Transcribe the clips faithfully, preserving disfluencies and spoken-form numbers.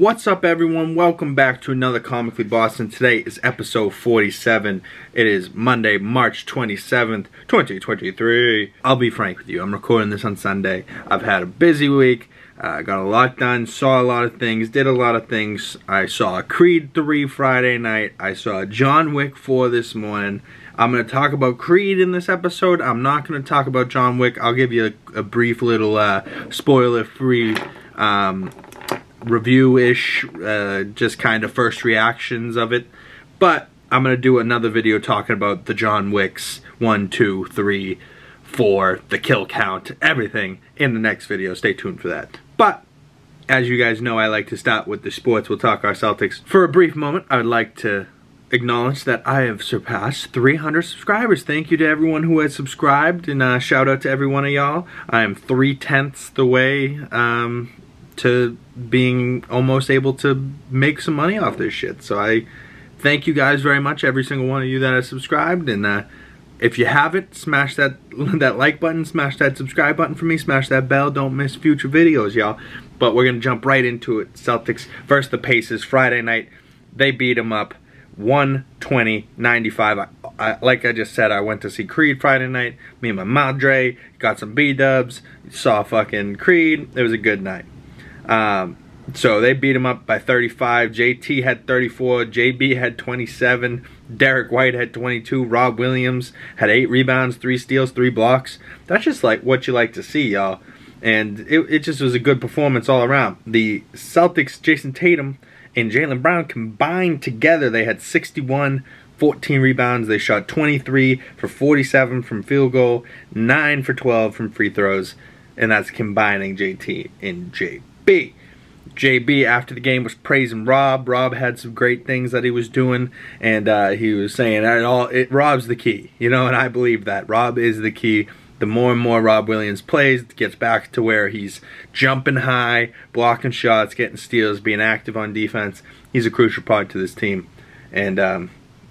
What's up, everyone? Welcome back to another Comically Boston. Today is episode forty-seven. It is Monday, March twenty-seventh, twenty twenty-three. I'll be frank with you. I'm recording this on Sunday. I've had a busy week. I uh, got a lot done, saw a lot of things, did a lot of things. I saw Creed three Friday night. I saw John Wick four this morning. I'm going to talk about Creed in this episode. I'm not going to talk about John Wick. I'll give you a, a brief little uh, spoiler-free um review-ish, uh, just kind of first reactions of it. But I'm going to do another video talking about the John Wicks, one, two, three, four, the kill count, everything in the next video. Stay tuned for that. But, as you guys know, I like to start with the sports. We'll talk our Celtics. For a brief moment, I would like to acknowledge that I have surpassed three hundred subscribers. Thank you to everyone who has subscribed, and uh, shout out to every one of y'all. I am three-tenths the way, um... to being almost able to make some money off this shit. So I thank you guys very much, every single one of you that has subscribed. And uh, if you haven't, smash that that like button, smash that subscribe button for me, smash that bell. Don't miss future videos, y'all. But we're going to jump right into it. Celtics versus the Pacers Friday night. They beat them up one twenty to ninety-five. I, I, like I just said, I went to see Creed Friday night. Me and my madre got some B-dubs, saw fucking Creed. It was a good night. Um, so they beat him up by thirty-five. J T had thirty-four. J B had twenty-seven. Derek White had twenty-two. Rob Williams had eight rebounds, three steals, three blocks. That's just like what you like to see, y'all. And it, it just was a good performance all around. The Celtics, Jason Tatum and Jaylen Brown combined together, they had sixty-one, fourteen rebounds. They shot twenty-three for forty-seven from field goal, nine for twelve from free throws. And that's combining J T and J B. J B after the game was praising Rob. Rob had some great things that he was doing, and uh, he was saying it all. It, Rob's the key, you know, and I believe that Rob is the key. The more and more Rob Williams plays, gets back to where he's jumping high, blocking shots, getting steals, being active on defense. He's a crucial part to this team. And um,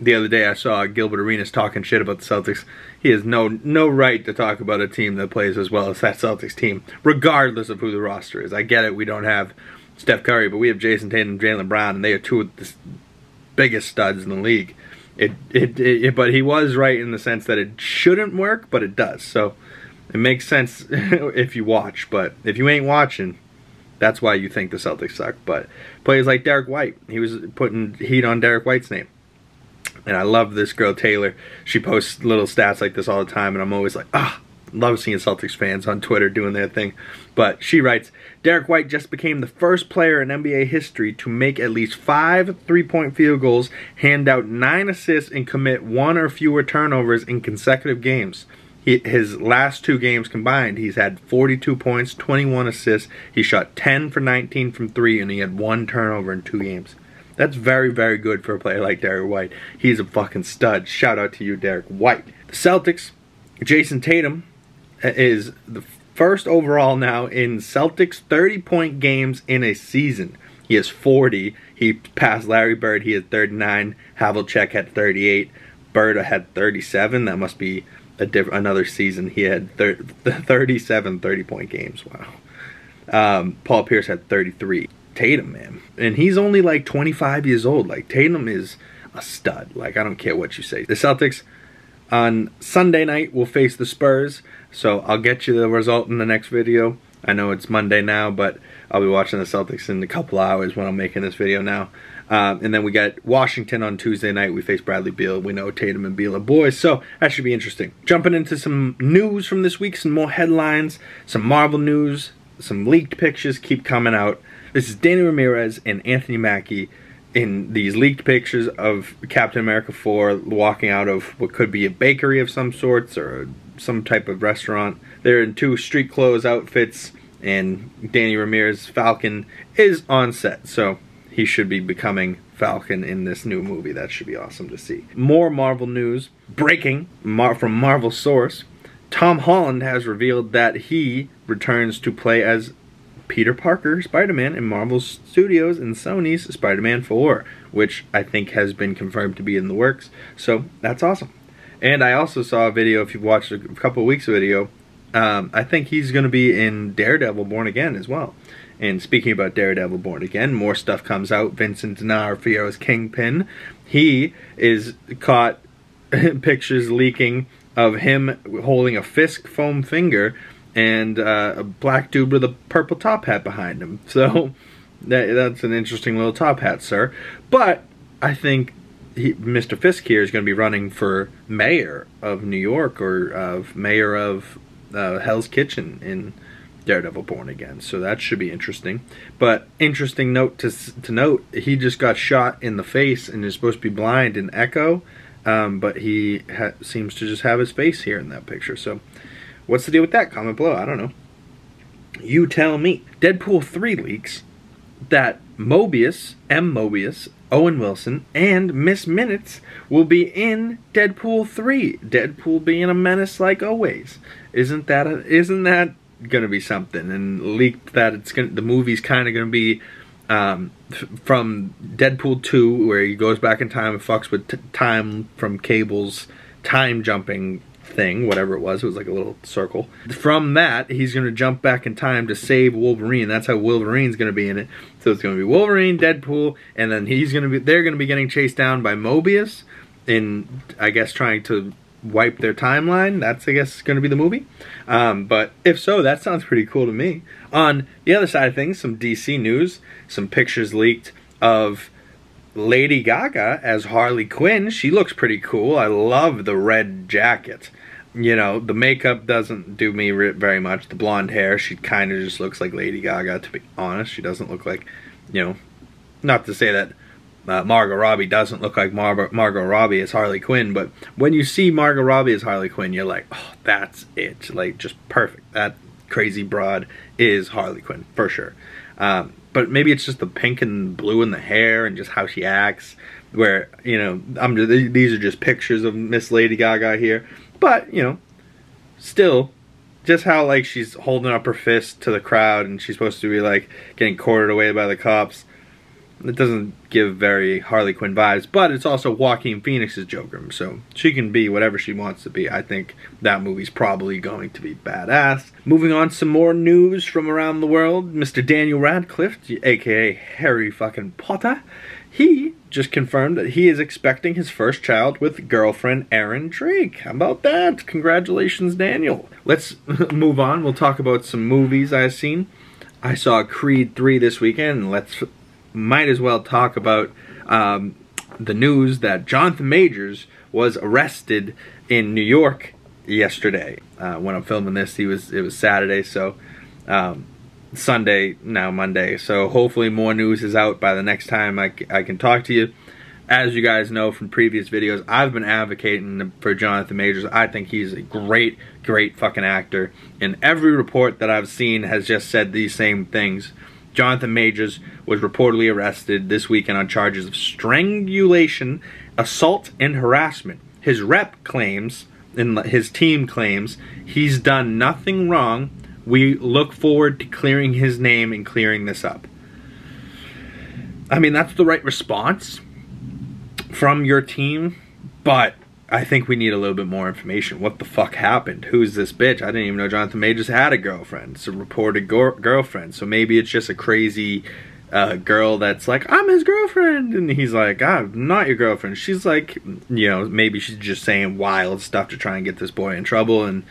the other day I saw Gilbert Arenas talking shit about the Celtics. He has no no right to talk about a team that plays as well as that Celtics team, regardless of who the roster is. I get it, we don't have Steph Curry, but we have Jason Tatum and Jaylen Brown, and they are two of the biggest studs in the league. It, it, it, it, but he was right in the sense that it shouldn't work, but it does. So it makes sense if you watch, but if you ain't watching, that's why you think the Celtics suck. But players like Derek White, he was putting heat on Derek White's name. And I love this girl, Taylor. She posts little stats like this all the time, and I'm always like, ah, love seeing Celtics fans on Twitter doing their thing. But she writes, Derek White just became the first player in N B A history to make at least five three-point field goals, hand out nine assists, and commit one or fewer turnovers in consecutive games. He, his last two games combined, he's had forty-two points, twenty-one assists. He shot ten for nineteen from three, and he had one turnover in two games. That's very, very good for a player like Derek White. He's a fucking stud. Shout out to you, Derek White. The Celtics, Jason Tatum is the first overall now in Celtics thirty-point games in a season. He has forty. He passed Larry Bird. He had thirty-nine. Havlicek had thirty-eight. Bird had thirty-seven. That must be a diff another season. He had thirty-seven thirty-point games. Wow. Um, Paul Pierce had thirty-three. Tatum, man, and he's only like twenty-five years old. Like, Tatum is a stud. Like, I don't care what you say. The Celtics on Sunday night will face the Spurs, so I'll get you the result in the next video. I know it's Monday now, but I'll be watching the Celtics in a couple hours when I'm making this video now. Um, and then we got Washington on Tuesday night. We face Bradley Beal. We know Tatum and Beal are boys, so that should be interesting. Jumping into some news from this week, some more headlines, some Marvel news, some leaked pictures keep coming out. This is Danny Ramirez and Anthony Mackie in these leaked pictures of Captain America four walking out of what could be a bakery of some sorts or some type of restaurant. They're in two street clothes outfits, and Danny Ramirez, Falcon, is on set. So he should be becoming Falcon in this new movie. That should be awesome to see. More Marvel news. Breaking Mar- from Marvel source. Tom Holland has revealed that he returns to play as Peter Parker, Spider-Man, in Marvel Studios and Sony's Spider-Man four, which I think has been confirmed to be in the works. So that's awesome. And I also saw a video, if you've watched a couple of weeks' video, um, I think he's going to be in Daredevil Born Again as well. And speaking about Daredevil Born Again, more stuff comes out. Vincent D'Onofrio's Kingpin, he is caught, pictures leaking of him holding a Fisk foam finger and uh, a black dude with a purple top hat behind him. So that, that's an interesting little top hat, sir. But I think he, Mister Fisk here is going to be running for mayor of New York, or uh, mayor of uh, Hell's Kitchen in Daredevil Born Again. So that should be interesting. But interesting note to, to note, he just got shot in the face and is supposed to be blind in Echo. Um, but he ha seems to just have his face here in that picture. So what's the deal with that? Comment below. I don't know. You tell me. Deadpool three leaks that Mobius, M. Mobius, Owen Wilson, and Miss Minutes will be in Deadpool three. Deadpool being a menace like always. Isn't that a, isn't that gonna be something? And leaked that it's gonna, the movie's kind of gonna be um, f from Deadpool two, where he goes back in time and fucks with t time from Cable's time jumping thing, whatever it was. It was like a little circle. From that, he's going to jump back in time to save Wolverine. That's how Wolverine's going to be in it. So it's going to be Wolverine, Deadpool, and then he's going to be, they're going to be getting chased down by Mobius in, I guess, trying to wipe their timeline. That's, I guess, going to be the movie. Um, but if so, that sounds pretty cool to me. On the other side of things, some D C news, some pictures leaked of Lady Gaga as Harley Quinn. She looks pretty cool. I love the red jacket. You know, the makeup doesn't do me very much. The blonde hair, she kind of just looks like Lady Gaga, to be honest. She doesn't look like, you know, not to say that uh, Margot Robbie doesn't look like Mar Margot Robbie as Harley Quinn, but when you see Margot Robbie as Harley Quinn, you're like, oh, that's it. Like, just perfect. That crazy broad is Harley Quinn, for sure. Um, But maybe it's just the pink and blue in the hair and just how she acts. Where, you know, I'm just, these are just pictures of Miss Lady Gaga here. But, you know, still, just how, like, she's holding up her fist to the crowd and she's supposed to be, like, getting quartered away by the cops. It doesn't give very Harley Quinn vibes. But it's also Joaquin Phoenix's Joker. So she can be whatever she wants to be. I think that movie's probably going to be badass. Moving on, some more news from around the world. Mister Daniel Radcliffe, a k a. Harry fucking Potter, he just confirmed that he is expecting his first child with girlfriend Erin Drake. How about that? Congratulations, Daniel. Let's move on. We'll talk about some movies I've seen. I saw Creed three this weekend. Let's... might as well talk about um, the news that Jonathan Majors was arrested in New York yesterday. Uh, when I'm filming this, he was it was Saturday, so um, Sunday, now Monday. So hopefully more news is out by the next time I, I can talk to you. As you guys know from previous videos, I've been advocating for Jonathan Majors. I think he's a great, great fucking actor. And every report that I've seen has just said these same things. Jonathan Majors was reportedly arrested this weekend on charges of strangulation, assault, and harassment. His rep claims, and his team claims, he's done nothing wrong. We look forward to clearing his name and clearing this up. I mean, that's the right response from your team, but I think we need a little bit more information. What the fuck happened? Who's this bitch? I didn't even know Jonathan Majors had a girlfriend. It's a reported girlfriend. So maybe it's just a crazy uh, girl that's like, I'm his girlfriend. And he's like, I'm not your girlfriend. She's like, you know, maybe she's just saying wild stuff to try and get this boy in trouble. And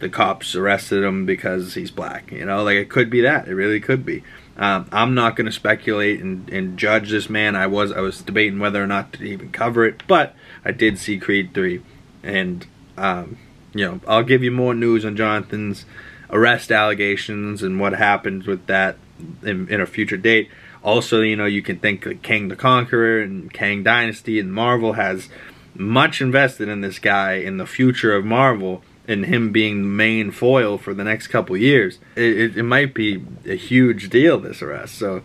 the cops arrested him because he's black. You know, like it could be that. It really could be. Um, I'm not going to speculate and, and judge this man. I was I was debating whether or not to even cover it, but I did see Creed three, and um, you know, I'll give you more news on Jonathan's arrest allegations and what happens with that in, in a future date. Also, you know, you can think like Kang the Conqueror and Kang Dynasty, and Marvel has much invested in this guy in the future of Marvel. And him being the main foil for the next couple years, it, it, it might be a huge deal, this arrest. So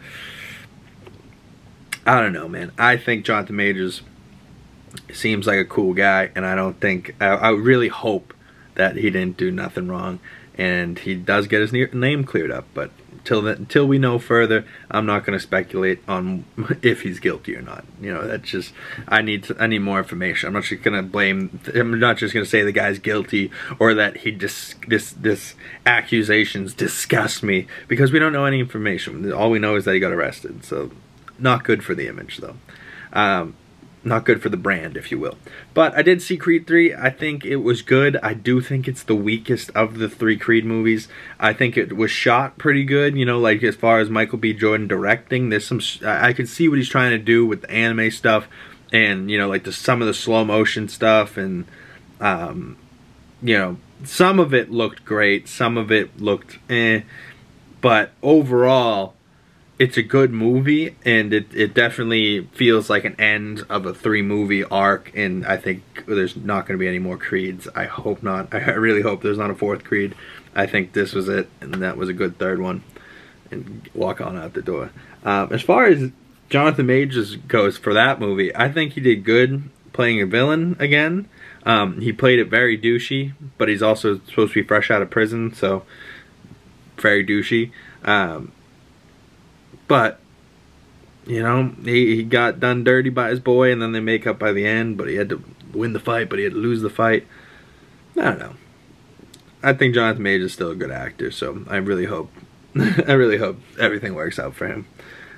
I don't know, man. I think Jonathan Majors seems like a cool guy, and I don't think I, I really hope that he didn't do nothing wrong, and he does get his name cleared up. But till then, until we know further, I'm not going to speculate on if he's guilty or not. You know, that's just, I need to, I need more information. I'm not just going to blame, I'm not just going to say the guy's guilty or that he dis, this this accusations disgust me, because we don't know any information. All we know is that he got arrested. So not good for the image, though. Um, Not good for the brand, if you will. But I did see Creed three. I think it was good. I do think it's the weakest of the three Creed movies. I think it was shot pretty good. You know, like as far as Michael B. Jordan directing, there's some. I could see what he's trying to do with the anime stuff, and you know, like the some of the slow motion stuff, and um, you know, some of it looked great, some of it looked eh, but overall, it's a good movie, and it, it definitely feels like an end of a three-movie arc, and I think there's not going to be any more Creeds. I hope not. I really hope there's not a fourth Creed. I think this was it, and that was a good third one. And walk on out the door. Um, as far as Jonathan Majors goes for that movie, I think he did good playing a villain again. Um, he played it very douchey, but he's also supposed to be fresh out of prison, so very douchey. Um... But, you know, he, he got done dirty by his boy, and then they make up by the end, but he had to win the fight, but he had to lose the fight. I don't know. I think Jonathan Majors is still a good actor, so I really hope I really hope everything works out for him.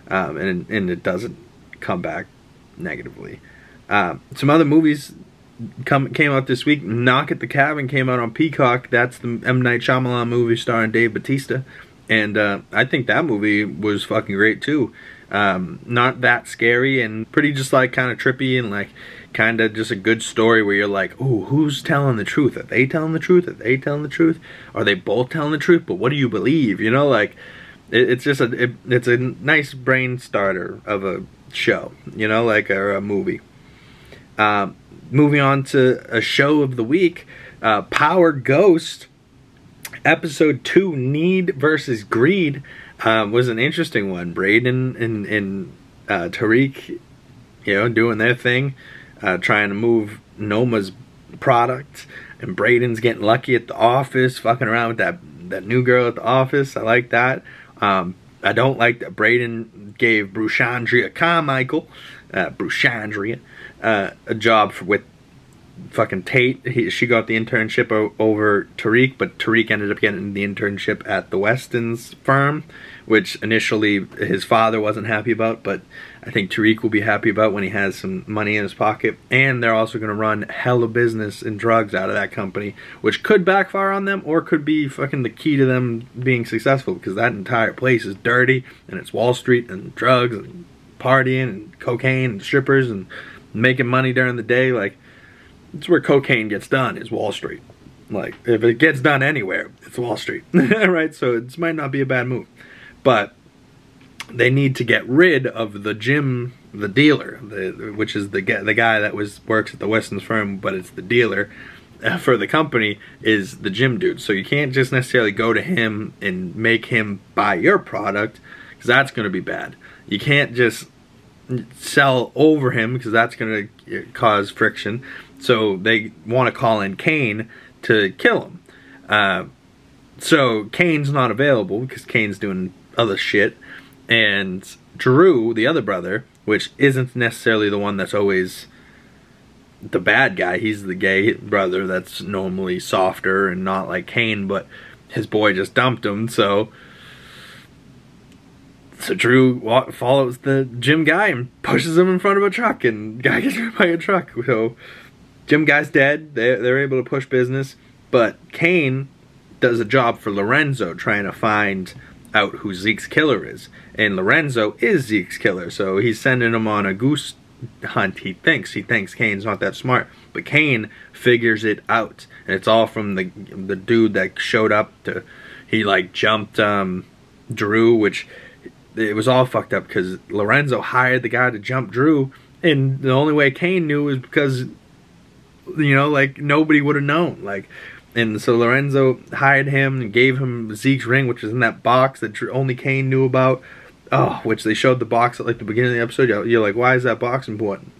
Um, and, and it doesn't come back negatively. Um, some other movies come came out this week. Knock at the Cabin came out on Peacock. That's the M. Night Shyamalan movie starring Dave Bautista. And uh, I think that movie was fucking great too. Um, not that scary, and pretty just like kind of trippy, and like kind of just a good story where you're like, ooh, who's telling the truth? Are they telling the truth? Are they telling the truth? Are they both telling the truth? But what do you believe? You know, like it, it's just a it, it's a nice brain starter of a show. You know, like or a movie. Um, moving on to a show of the week, uh, Power Ghost. Episode two, Need versus Greed, um, was an interesting one. Braden and, and uh, Tariq, you know, doing their thing, uh, trying to move Noma's product, and Braden's getting lucky at the office, fucking around with that, that new girl at the office. I like that. Um, I don't like that Braden gave Bruchandria Carmichael, uh, Bruchandria, uh, a job for, with fucking Tate. He, she got the internship o over Tariq, but Tariq ended up getting the internship at the Weston's firm, which initially his father wasn't happy about, but I think Tariq will be happy about when he has some money in his pocket. And they're also going to run hella business and drugs out of that company, which could backfire on them or could be fucking the key to them being successful, because that entire place is dirty, and it's Wall Street and drugs and partying and cocaine and strippers and making money during the day. Like, it's where cocaine gets done, is Wall Street. Like, if it gets done anywhere, it's Wall Street. Right? So it might not be a bad move. But they need to get rid of the Jim, the dealer, the, which is the the guy that was works at the Weston's firm, but it's the dealer for the company is the Jim dude. So you can't just necessarily go to him and make him buy your product, because that's going to be bad. You can't just sell over him, because that's going to cause friction. So they want to call in Kane to kill him. Uh, so Kane's not available because Kane's doing other shit. And Drew, the other brother, which isn't necessarily the one that's always the bad guy. He's the gay brother that's normally softer and not like Kane, but his boy just dumped him. So so Drew follows the gym guy and pushes him in front of a truck, and guy gets hit by a truck. So Jim guy's dead. They're, they're able to push business. But Kane does a job for Lorenzo, trying to find out who Zeke's killer is. And Lorenzo is Zeke's killer. So he's sending him on a goose hunt, he thinks. He thinks Kane's not that smart. But Kane figures it out. And it's all from the the dude that showed up to... He, like, jumped um, Drew, which... It was all fucked up because Lorenzo hired the guy to jump Drew. And the only way Kane knew is because... You know, like, nobody would have known. Like, and so Lorenzo hired him and gave him Zeke's ring, which was in that box that only Kane knew about. Oh, which they showed the box at, like, the beginning of the episode. You're like, why is that box important?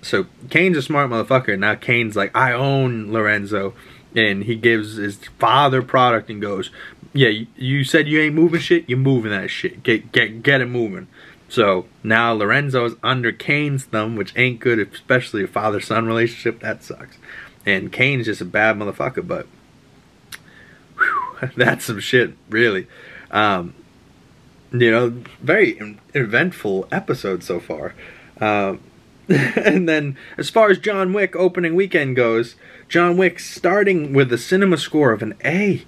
So Kane's a smart motherfucker. Now Kane's like, I own Lorenzo. And he gives his father product and goes, yeah, you said you ain't moving shit, you're moving that shit. Get get get it moving. So now Lorenzo is under Kane's thumb, which ain't good, especially a father-son relationship. That sucks. And Kane's just a bad motherfucker, but whew, that's some shit, really. Um, you know, very eventful episode so far. Um, and then as far as John Wick opening weekend goes, John Wick starting with a cinema score of an A.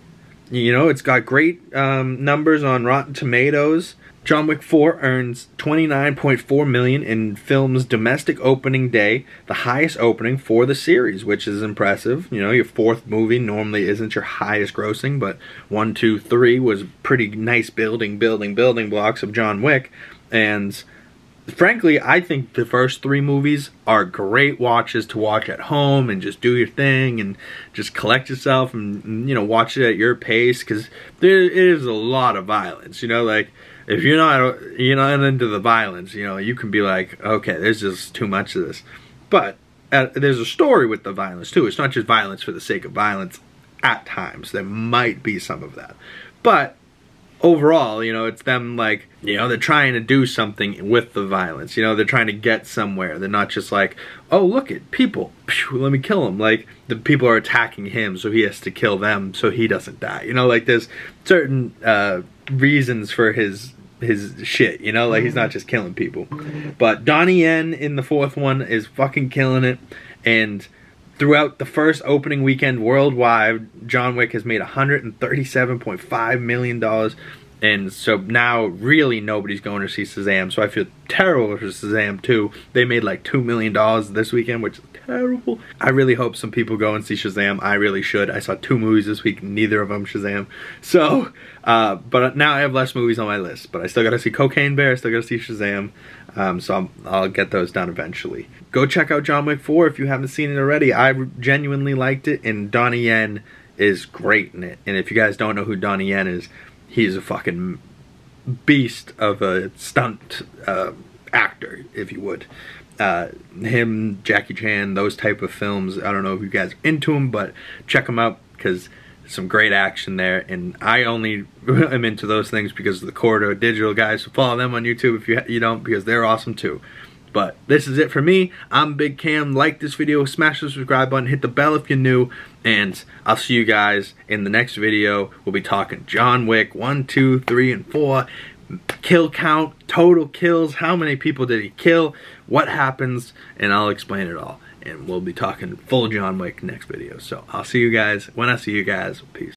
You know, it's got great um, numbers on Rotten Tomatoes. John Wick four earns twenty-nine point four million dollars in film's domestic opening day, the highest opening for the series, which is impressive. You know, your fourth movie normally isn't your highest grossing, but one, two, three was pretty nice building, building, building blocks of John Wick. And frankly, I think the first three movies are great watches to watch at home and just do your thing and just collect yourself and, you know, watch it at your pace, because there is a lot of violence, you know, like... If you're not you're not into the violence, you know, you can be like, okay, there's just too much of this. But uh, there's a story with the violence, too. It's not just violence for the sake of violence at times. There might be some of that. But overall, you know, it's them like, you know, they're trying to do something with the violence. You know, they're trying to get somewhere. They're not just like, oh, look at people. Phew, let me kill them. Like, the people are attacking him, so he has to kill them so he doesn't die. You know, like, there's certain uh, reasons for his... his shit, you know, like he's not just killing people. But Donnie Yen in the fourth one is fucking killing it, and throughout the first opening weekend worldwide, John Wick has made one hundred thirty-seven point five million dollars, and so now really nobody's going to see Shazam, so I feel terrible for Shazam too. They made like two million dollars this weekend, which is terrible. I really hope some people go and see Shazam. I really should. I saw two movies this week, neither of them Shazam. So, uh, but now I have less movies on my list, but I still gotta see Cocaine Bear, I still gotta see Shazam, um, so I'm, I'll get those done eventually. Go check out John Wick four if you haven't seen it already. I genuinely liked it, and Donnie Yen is great in it. And if you guys don't know who Donnie Yen is, he's a fucking beast of a stunt uh, actor, if you would. Uh, him, Jackie Chan, those type of films. I don't know if you guys are into them, but check them out because some great action there. And I only am into those things because of the Corridor Digital guys. So follow them on YouTube if you, you don't, because they're awesome too. But this is it for me. I'm Big Cam. Like this video, smash the subscribe button, hit the bell if you're new, and I'll see you guys in the next video. We'll be talking John Wick one, two, three, and four, kill count, total kills, how many people did he kill, what happens, and I'll explain it all. And we'll be talking full John Wick next video. So I'll see you guys when I see you guys. Peace.